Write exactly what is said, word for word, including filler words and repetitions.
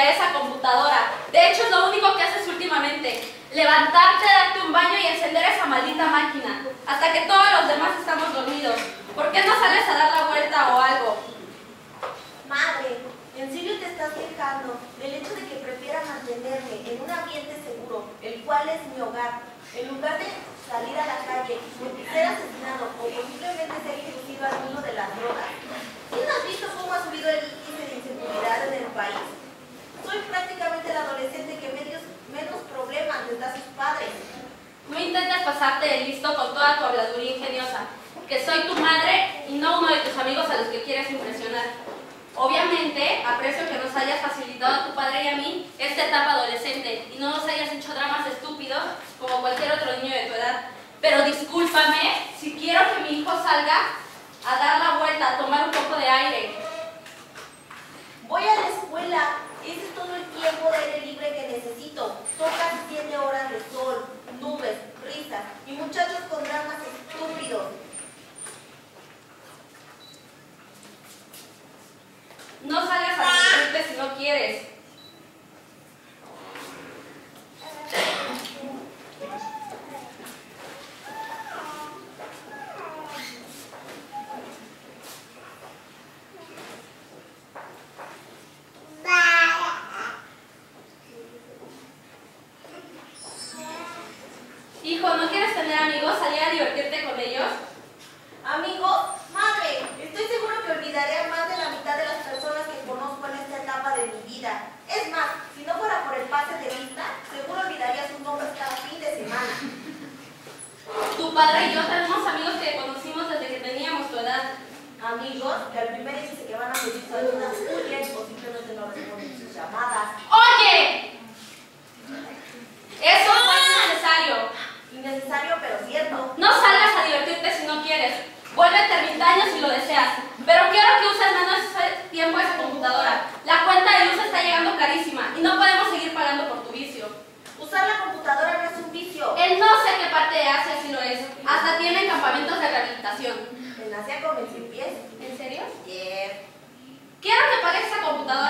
de esa computadora. De hecho, es lo único que haces últimamente. Levantarte, darte un baño y encender esa maldita máquina. Hasta que todos los demás estamos dormidos. ¿Por qué no sales a dar la vuelta o algo? Madre, en serio te estás quejando del hecho de que prefiera mantenerme en un ambiente seguro, el cual es mi hogar, en lugar de salir a la calle, ser asesinado o posiblemente ser inducido al mundo de las drogas. ¿Sí no has visto cómo ha subido el índice de inseguridad en el país? Soy prácticamente el adolescente que medios, menos problemas les da a sus padres. No intentes pasarte de listo con toda tu habladuría ingeniosa, que soy tu madre y no uno de tus amigos a los que quieres impresionar. Obviamente, aprecio que nos hayas facilitado a tu padre y a mí esta etapa adolescente y no nos hayas hecho dramas estúpidos como cualquier otro niño de tu edad. Pero discúlpame si quiero que mi hijo salga a dar la vuelta, a tomar un poco de aire. Voy a la escuela, ese es todo el tiempo de aire libre que necesito. Son casi siete horas de sol, nubes, risas y muchachos con dramas estúpidos. No salgas a divertirte si no quieres. Hijo, ¿no quieres tener amigos? ¿Salir a divertirte con ellos? ¿Amigos? Madre, estoy seguro que olvidaré a más de la mitad de las personas que conozco en esta etapa de mi vida. Es más, si no fuera por el pase de vista, seguro olvidaría sus nombres cada fin de semana. Tu padre y yo tenemos amigos que conocimos desde que teníamos tu edad. Amigos que al primer dice que van a pedir saludos tuyas o simplemente no responden sus llamadas. ¡Oye! Eso no es necesario. Innecesario, pero cierto. No salgas a divertirte si no quieres. Vuélvete ermitaño si lo deseas, pero quiero que uses menos ese tiempo esa computadora. La cuenta de luz está llegando carísima y no podemos seguir pagando por tu vicio. Usar la computadora no es un vicio. En no sé qué parte de Asia sí lo es. Hasta tienen campamentos de rehabilitación. En Asia comen sin pies. ¿En serio? Yeah. Quiero que pagues esa computadora.